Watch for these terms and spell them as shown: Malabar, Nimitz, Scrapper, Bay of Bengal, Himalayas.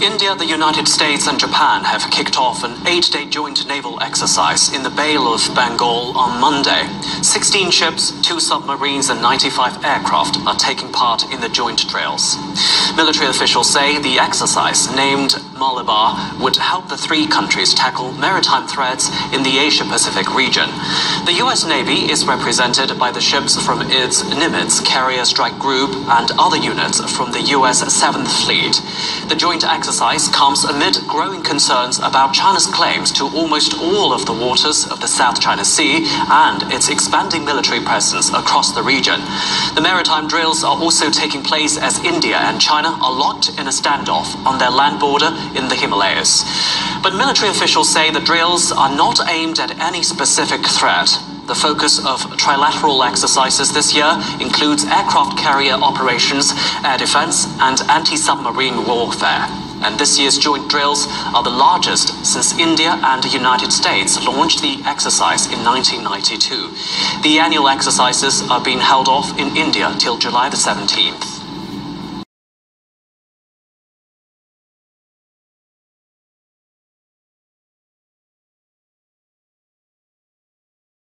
India, the United States and Japan have kicked off an 8-day joint naval exercise in the Bay of Bengal on Monday. 16 ships, 2 submarines and 95 aircraft are taking part in the joint drills. Military officials say the exercise, named Malabar, would help the 3 countries tackle maritime threats in the Asia-Pacific region. The U.S. Navy is represented by the ships from its Nimitz carrier strike group and other units from the U.S. 7th Fleet. The joint exercise comes amid growing concerns about China's claims to almost all of the waters of the South China Sea and its expanding military presence across the region. The maritime drills are also taking place as India and China are locked in a standoff on their land border in the Himalayas. But military officials say the drills are not aimed at any specific threat. The focus of trilateral exercises this year includes aircraft carrier operations, air defense, and anti-submarine warfare. And this year's joint drills are the largest since India and the United States launched the exercise in 1992. The annual exercises are being held off in India till July the 17th.